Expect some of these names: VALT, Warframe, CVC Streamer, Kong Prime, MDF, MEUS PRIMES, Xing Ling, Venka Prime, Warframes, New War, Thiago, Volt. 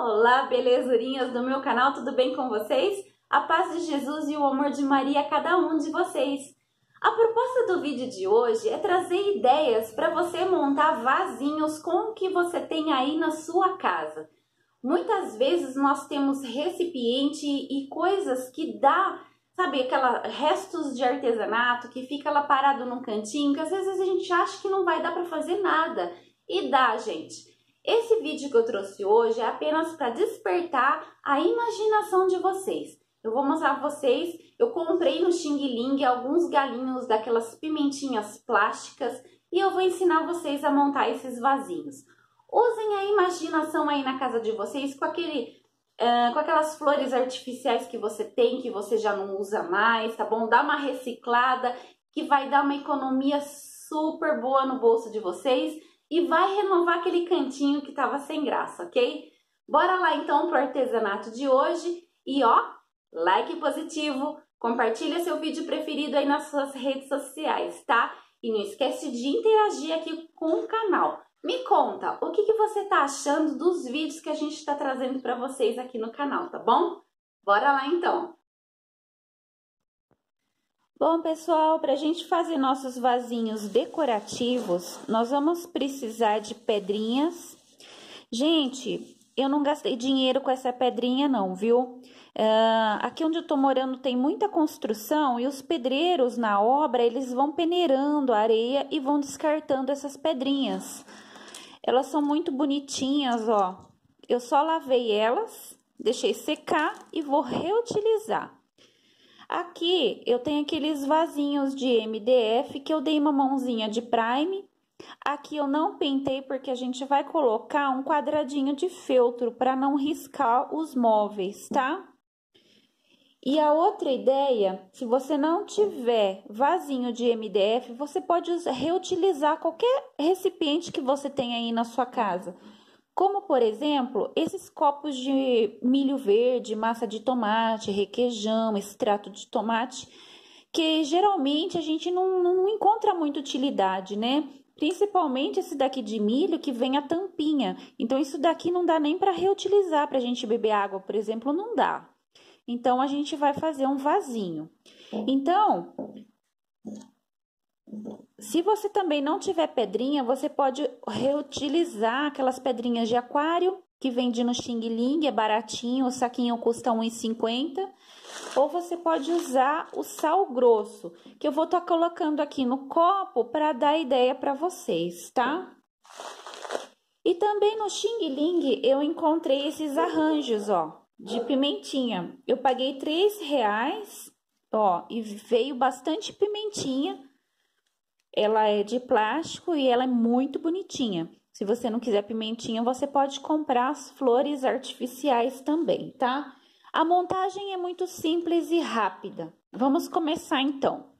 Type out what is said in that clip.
Olá, belezurinhas do meu canal, tudo bem com vocês? A paz de Jesus e o amor de Maria a cada um de vocês. A proposta do vídeo de hoje é trazer ideias para você montar vasinhos com o que você tem aí na sua casa. Muitas vezes nós temos recipiente e coisas que dá, sabe, aquela restos de artesanato que fica lá parado num cantinho, que às vezes a gente acha que não vai dar para fazer nada. E dá, gente. Esse vídeo que eu trouxe hoje é apenas para despertar a imaginação de vocês. Eu vou mostrar pra vocês, eu comprei no Xing Ling alguns galinhos daquelas pimentinhas plásticas e eu vou ensinar vocês a montar esses vasinhos. Usem a imaginação aí na casa de vocês com aquelas flores artificiais que você tem, que você já não usa mais, tá bom? Dá uma reciclada que vai dar uma economia super boa no bolso de vocês. E vai renovar aquele cantinho que tava sem graça, ok? Bora lá então pro artesanato de hoje. E ó, like positivo, compartilha seu vídeo preferido aí nas suas redes sociais, tá? E não esquece de interagir aqui com o canal. Me conta, o que você tá achando dos vídeos que a gente tá trazendo pra vocês aqui no canal, tá bom? Bora lá então! Bom, pessoal, para a gente fazer nossos vasinhos decorativos, nós vamos precisar de pedrinhas. Gente, eu não gastei dinheiro com essa pedrinha não, viu? Aqui onde eu tô morando tem muita construção e os pedreiros na obra, eles vão peneirando a areia e vão descartando essas pedrinhas. Elas são muito bonitinhas, ó. Eu só lavei elas, deixei secar e vou reutilizar. Aqui eu tenho aqueles vasinhos de MDF que eu dei uma mãozinha de prime. Aqui eu não pintei porque a gente vai colocar um quadradinho de feltro para não riscar os móveis, tá? E a outra ideia, se você não tiver vasinho de MDF, você pode reutilizar qualquer recipiente que você tem aí na sua casa. Como, por exemplo, esses copos de milho verde, massa de tomate, requeijão, extrato de tomate, que geralmente a gente não encontra muita utilidade, né? Principalmente esse daqui de milho que vem a tampinha. Então, isso daqui não dá nem para reutilizar, para a gente beber água, por exemplo, não dá. Então, a gente vai fazer um vasinho. Então, se você também não tiver pedrinha, você pode reutilizar aquelas pedrinhas de aquário que vende no Xing Ling, é baratinho, o saquinho custa R$ 1,50. Ou você pode usar o sal grosso, que eu vou estar colocando aqui no copo para dar ideia para vocês, tá? E também no Xing Ling eu encontrei esses arranjos, ó, de pimentinha. Eu paguei R$ 3, ó, e veio bastante pimentinha. Ela é de plástico e ela é muito bonitinha. Se você não quiser pimentinha, você pode comprar as flores artificiais também, tá? A montagem é muito simples e rápida. Vamos começar então.